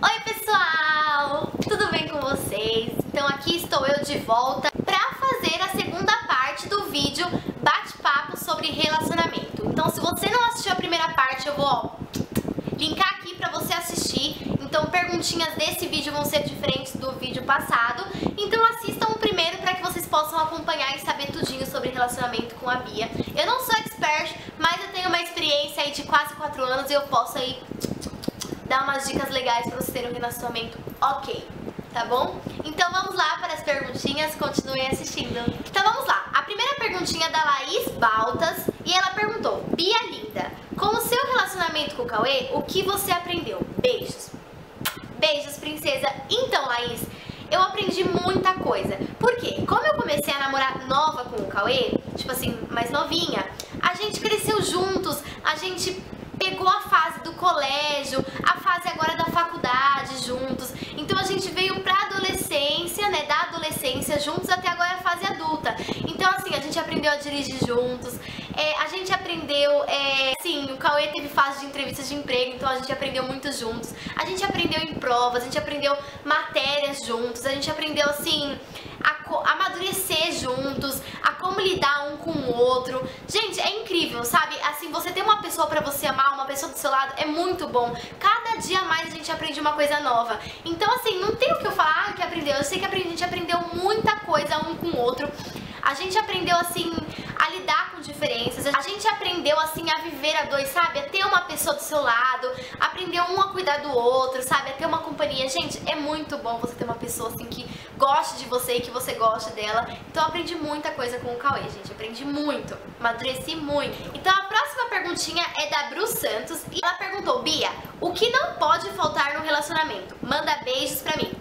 Oi pessoal, tudo bem com vocês? Então aqui estou eu de volta para fazer a segunda parte do vídeo Bate-Papo sobre relacionamento. Então se você não assistiu a primeira parte, eu vou linkar aqui para você assistir. Então perguntinhas desse vídeo vão ser diferentes do vídeo passado. Então assistam o primeiro para que vocês possam acompanhar e saber tudinho sobre relacionamento com a Bia. Eu não sou expert, mas eu tenho uma experiência aí de quase 4 anos e eu posso aí dar umas dicas legais para você ter um relacionamento ok, tá bom? Então vamos lá para as perguntinhas, continuem assistindo. Então vamos lá, a primeira perguntinha é da Laís Baltas e ela perguntou: Bia linda, com o seu relacionamento com o Cauê, o que você aprendeu? Beijos. Beijos, princesa. Então Laís, eu aprendi muita coisa. Por quê? Como eu comecei a namorar nova com o Cauê, tipo assim, mais novinha, a gente cresceu juntos, a gente pegou a fase do colégio, a fase agora da faculdade juntos. Então a gente veio pra adolescência, né? Da adolescência juntos até agora a fase adulta. Então assim, a gente aprendeu a dirigir juntos, a gente aprendeu... sim, o Cauê teve fase de entrevistas de emprego, então a gente aprendeu muito juntos. A gente aprendeu em provas, a gente aprendeu matérias juntos, a gente aprendeu assim... a amadurecer juntos, a como lidar um com o outro. Gente, é incrível, sabe? Assim, você ter uma pessoa pra você amar, uma pessoa do seu lado, é muito bom. Cada dia mais a gente aprende uma coisa nova. Então, assim, não tem o que eu falar, ah, que aprendeu. Eu sei que a gente aprendeu muita coisa um com o outro. A gente aprendeu, assim, a lidar com diferenças. A gente aprendeu, assim, a viver a dois, sabe? A ter uma pessoa do seu lado, aprendeu um a cuidar do outro, sabe? A ter uma companhia. Gente, é muito bom você ter uma pessoa, assim, que goste de você e que você goste dela. Então eu aprendi muita coisa com o Cauê, gente. Aprendi muito, amadureci muito. Então a próxima perguntinha é da Bruna Santos e ela perguntou: Bia, o que não pode faltar no relacionamento? Manda beijos pra mim.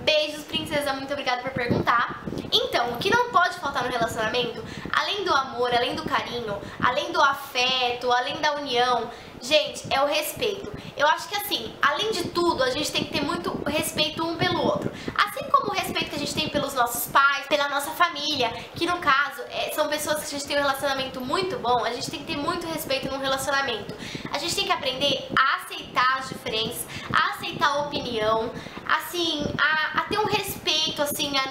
Beijos, princesa, muito obrigada por perguntar. Então, o que não pode faltar no relacionamento, além do amor, além do carinho, além do afeto, além da união, gente, é o respeito. Eu acho que assim, além de tudo, a gente tem que ter muito respeito um pelo outro. Assim como o respeito que a gente tem pelos nossos pais, pela nossa família, que no caso são pessoas que a gente tem um relacionamento muito bom, a gente tem que ter muito respeito num relacionamento. A gente tem que aprender a aceitar as diferenças, a aceitar a opinião, assim, a ter um respeito, assim, a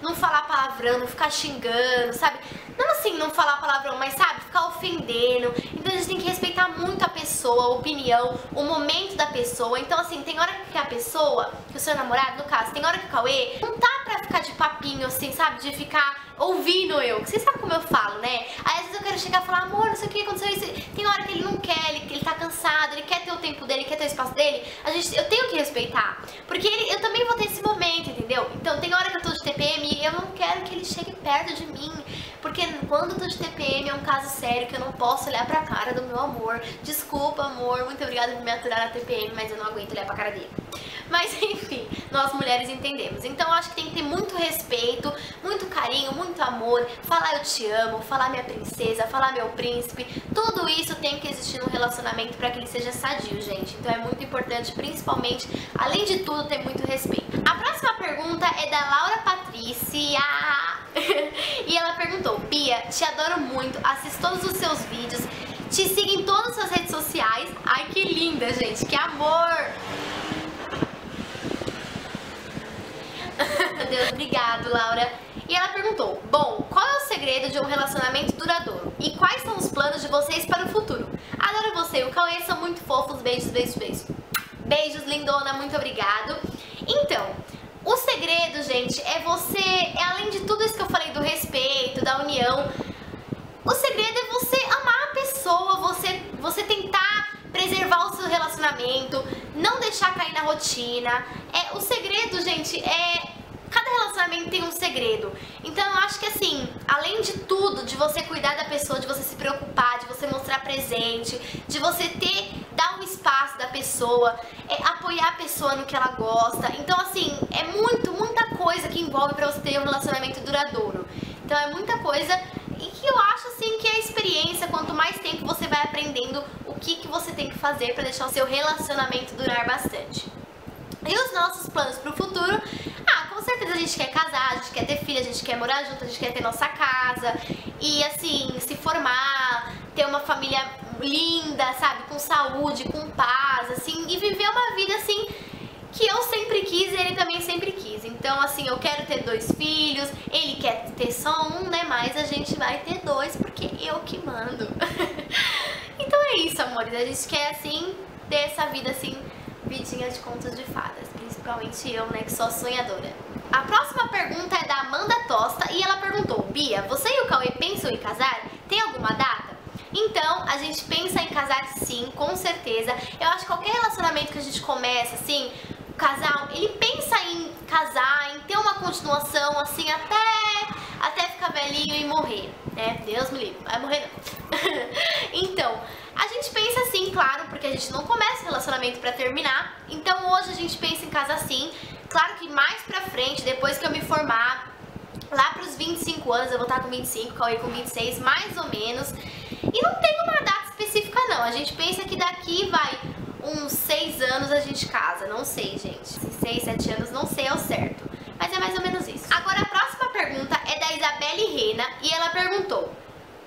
não falar palavrão, não ficar xingando, sabe? Não assim, não falar palavrão, mas sabe, ficar ofendendo. Então a gente tem que respeitar muito a pessoa, a opinião, o momento da pessoa. Então assim, tem hora que a pessoa, que o seu namorado, no caso, tem hora que o Cauê, não tá pra ficar de papinho assim, sabe? De ficar ouvindo eu, que vocês sabem como eu falo, né? Aí às vezes eu quero chegar e falar: amor, não sei o que aconteceu isso. Tem hora que ele não quer, ele tá cansado, ele quer ter o tempo dele, quer ter o espaço dele. Eu tenho que respeitar, porque eu também vou ter esse momento, entendeu? Então tem hora que eu tô de TPM e eu não quero que ele chegue perto de mim, porque quando eu tô de TPM é um caso sério que eu não posso olhar pra cara do meu amor. Desculpa, amor, muito obrigada por me aturar na TPM, mas eu não aguento olhar pra cara dele. Mas enfim, nós mulheres entendemos. Então eu acho que tem que ter muito respeito, muito carinho, muito amor, falar eu te amo, falar minha princesa, falar meu príncipe. Tudo isso tem que existir no relacionamento pra que ele seja sadio, gente. Então é muito importante, principalmente, além de tudo, ter muito respeito. A próxima pergunta é da Laura Patrícia e ela perguntou: Bia, te adoro muito, assisto todos os seus vídeos, te sigo em todas as suas redes sociais. Ai, que linda, gente, que amor! Meu Deus, obrigado, Laura. E ela perguntou: bom, qual é o segredo de um relacionamento duradouro? E quais são os planos de vocês para o futuro? Adoro você, o Cauê, são muito fofos, beijos, beijos, beijos. Beijos, lindona, muito obrigado. Então, o segredo, gente, é você, além de tudo isso que eu falei do respeito, da união, o segredo é você amar a pessoa, você tentar preservar o seu relacionamento, não deixar cair na rotina. O segredo, gente, cada relacionamento tem um segredo. Então eu acho que assim, além de tudo, de você cuidar da pessoa, de você se preocupar, de você mostrar presente, de você dar um espaço da pessoa, apoiar a pessoa no que ela gosta. Então assim, é muita coisa que envolve pra você ter um relacionamento duradouro. Então é muita coisa, e que eu acho assim que é a experiência. Quanto mais tempo você vai aprendendo o que você tem que fazer pra deixar o seu relacionamento durar bastante. E os nossos planos pro futuro? Com certeza a gente quer casar, a gente quer ter filha, a gente quer morar junto, a gente quer ter nossa casa e assim, se formar, ter uma família linda, sabe, com saúde, com paz, assim, e viver uma vida assim que eu sempre quis e ele também sempre quis. Então, assim, eu quero ter 2 filhos, ele quer ter só 1, né? Mas a gente vai ter 2 porque eu que mando. Então é isso, amores. A gente quer, assim, ter essa vida, assim, vidinha de contos de fadas. Principalmente eu, né, que sou sonhadora. A próxima pergunta é da Amanda Tosta e ela perguntou: Bia, você e o Cauê pensam em casar? Tem alguma data? Então, a gente pensa em casar sim, com certeza. Eu acho que qualquer relacionamento que a gente começa, assim, o casal, ele pensa em casar, em ter uma continuação, assim, até ficar velhinho e morrer, né? Deus me livre, vai morrer não. Então, a gente pensa assim, claro, porque a gente não começa o relacionamento pra terminar. Então hoje a gente pensa em casar sim. Claro que mais pra frente, depois que eu me formar, lá pros 25 anos, eu vou estar com 25, Cauê com 26, mais ou menos. E não tem uma data específica não, a gente pensa que daqui vai uns 6 anos a gente casa, não sei, gente. 6, 7 anos, não sei ao certo, mas é mais ou menos isso. Agora a próxima pergunta é da Isabelle Reina e ela perguntou: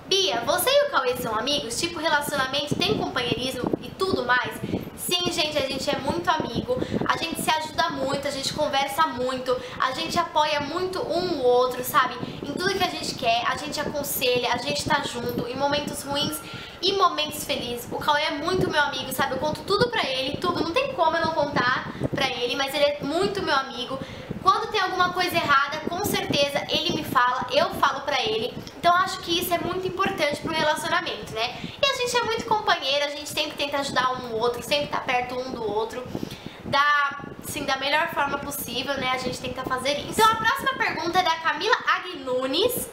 Bia, você e o Cauê são amigos? Tipo, relacionamento, tem companheirismo e tudo mais? Sim, gente, a gente é muito amigo, a gente se ajuda muito, a gente conversa muito, a gente apoia muito um o outro, sabe? Em tudo que a gente quer, a gente aconselha, a gente tá junto, em momentos ruins e momentos felizes. O Cauê é muito meu amigo, sabe? Eu conto tudo pra ele, tudo, não tem como eu não contar pra ele, mas ele é muito meu amigo. Quando tem alguma coisa errada, com certeza ele me fala, eu falo pra ele. Então acho que isso é muito importante pro relacionamento, né? E a gente é muito companheiro, a gente sempre tenta ajudar um ao outro, sempre tá perto um do outro, da melhor forma possível, né? A gente tenta fazer isso. Então a próxima pergunta é da Camila Agnunes,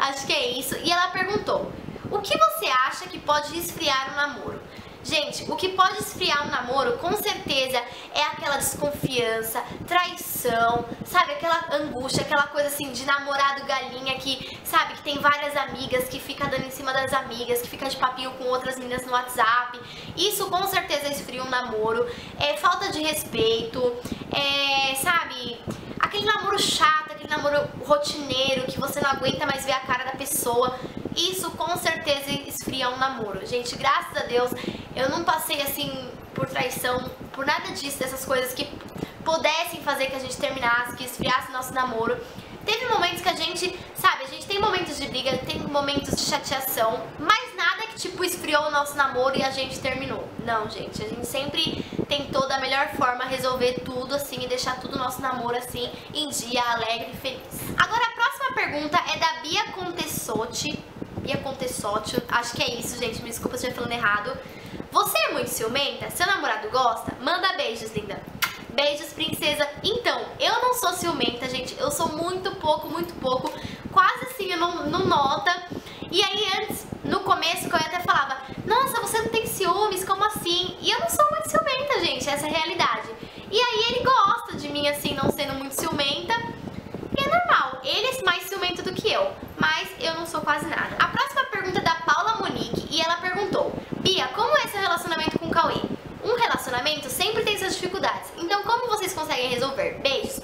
acho que é isso, e ela perguntou: o que você acha que pode esfriar um namoro? Gente, o que pode esfriar um namoro, com certeza, é aquela desconfiança, traição, sabe? Aquela angústia, aquela coisa assim de namorado galinha que, sabe, que tem várias amigas, que fica dando em cima das amigas, que fica de papinho com outras meninas no WhatsApp. Isso, com certeza, esfria um namoro. É falta de respeito, é, sabe, aquele namoro chato, aquele namoro rotineiro, que você não aguenta mais ver a cara da pessoa. Isso com certeza esfria um namoro. Gente, graças a Deus, eu não passei assim por traição, por nada disso, dessas coisas que pudessem fazer que a gente terminasse, que esfriasse nosso namoro. Teve momentos que a gente, sabe, a gente tem momentos de briga, tem momentos de chateação, mas nada que tipo esfriou o nosso namoro e a gente terminou. Não, gente, a gente sempre tentou da melhor forma resolver tudo assim e deixar tudo o nosso namoro assim em dia, alegre e feliz. Agora a próxima pergunta é da Bia Contessotti. Bia Contessotti, acho que é isso, gente, me desculpa se eu estiver falando errado. Você é muito ciumenta? Seu namorado gosta? Manda beijos, linda. Beijos, princesa. Então, eu não sou ciumenta, gente, eu sou muito pouco, quase assim, eu não nota. E aí antes, no começo, eu até falava: nossa, você não tem ciúmes, como assim? E eu não sou muito ciumenta, gente, essa é a realidade. E aí ele gosta de mim, assim, não sendo muito ciumenta, e é normal, ele é mais ciumento do que eu, mas eu não sou quase nada. A próxima pergunta é da Paula Monique e ela perguntou: Bia, como é seu relacionamento com o Cauê? Um relacionamento sempre tem suas dificuldades, então como vocês conseguem resolver? Beijos.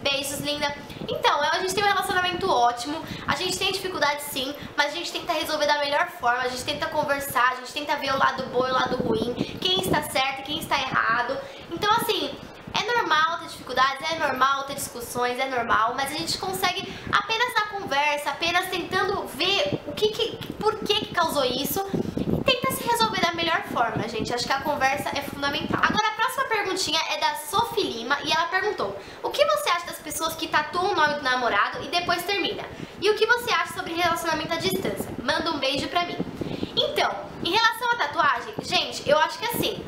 Beijos, linda. Então, a gente tem um relacionamento ótimo, a gente tem dificuldade sim, mas a gente tenta resolver da melhor forma, a gente tenta conversar, a gente tenta ver o lado bom e o lado ruim, quem está certo e quem está errado. Então, assim, é normal ter dificuldades, é normal ter discussões, é normal, mas a gente consegue apenas na conversa, apenas tentando ver por que causou isso. Tenta se resolver da melhor forma, gente. Acho que a conversa é fundamental. Agora, a próxima perguntinha é da Sophie Lima e ela perguntou: o que você acha das pessoas que tatuam o nome do namorado e depois termina? E o que você acha sobre relacionamento à distância? Manda um beijo pra mim. Então, em relação à tatuagem, gente, eu acho que assim,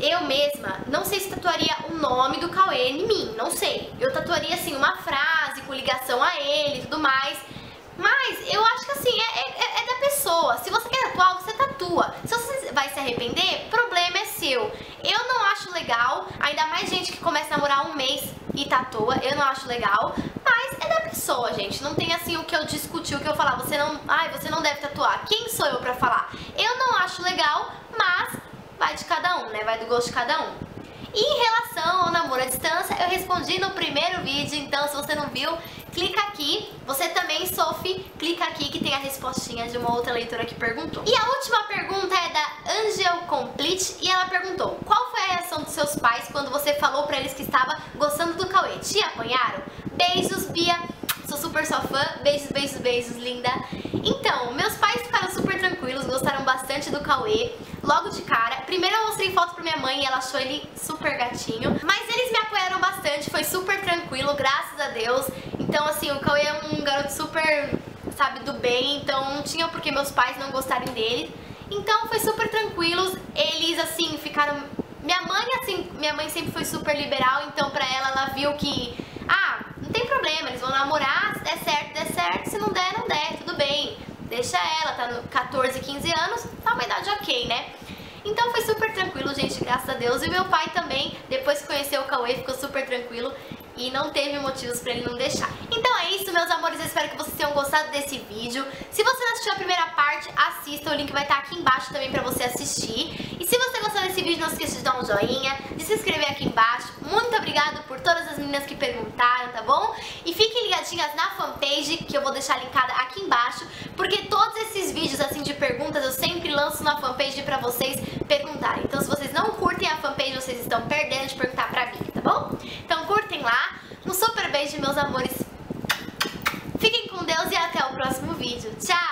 eu mesma, não sei se tatuaria o nome do Cauê em mim, não sei. Eu tatuaria, assim, uma frase com ligação a ele e tudo mais. Mas eu acho que assim, é da pessoa. Se você quer tatuar, você tatua. Se você vai se arrepender, problema é seu. Eu não acho legal, ainda mais gente que começa a namorar 1 mês e tatua, eu não acho legal. Mas é da pessoa, gente. Não tem assim o que eu discutir, o que eu falar. Você não deve tatuar. Quem sou eu pra falar? Eu não acho legal, mas vai de cada um, né? Vai do gosto de cada um. E em relação ao namoro à distância, eu respondi no primeiro vídeo, então se você não viu, clica aqui. Você também, Sophie, clica aqui que tem tem a respostinha de uma outra leitora que perguntou. E a última pergunta é da Angel Complete e ela perguntou: qual foi a reação dos seus pais quando você falou pra eles que estava gostando do Cauê? Te apanharam? Beijos, Bia. Sou super sua fã. Beijos, beijos, beijos, linda. Então, meus pais ficaram super tranquilos, gostaram bastante do Cauê. Logo de cara, primeiro eu mostrei foto pra minha mãe e ela achou ele super gatinho. Mas eles me apoiaram bastante, foi super tranquilo, graças a Deus. Então assim, o Cauê é um garoto super, sabe, do bem, então não tinha por que meus pais não gostarem dele. Então foi super tranquilos, eles assim, ficaram... Minha mãe sempre foi super liberal, então pra ela, ela viu que... ah, não tem problema, eles vão namorar, se der certo, der certo, se não der, não der, tudo bem. Deixa ela, tá no 14, 15 anos, tá uma idade ok, né? Então foi super tranquilo, gente, graças a Deus. E meu pai também, depois que conheceu o Cauê, ficou super tranquilo e não teve motivos pra ele não deixar. Então é isso, meus amores, eu espero que vocês tenham gostado desse vídeo. Se você não assistiu a primeira parte, assista, o link vai estar aqui embaixo também pra você assistir. E se você gostou desse vídeo, não esqueça de dar um joinha, de se inscrever aqui embaixo. Muito obrigada por todas as meninas que perguntaram, tá bom? E fiquem ligadinhas na fanpage, que eu vou deixar linkada aqui embaixo, porque todos esses vídeos assim de perguntas eu sempre lanço na fanpage pra vocês perguntarem. Então se vocês não curtem a fanpage, vocês estão perdendo de perguntar pra mim, tá bom? Então curtem lá, um super beijo, meus amores. Fiquem com Deus e até o próximo vídeo. Tchau!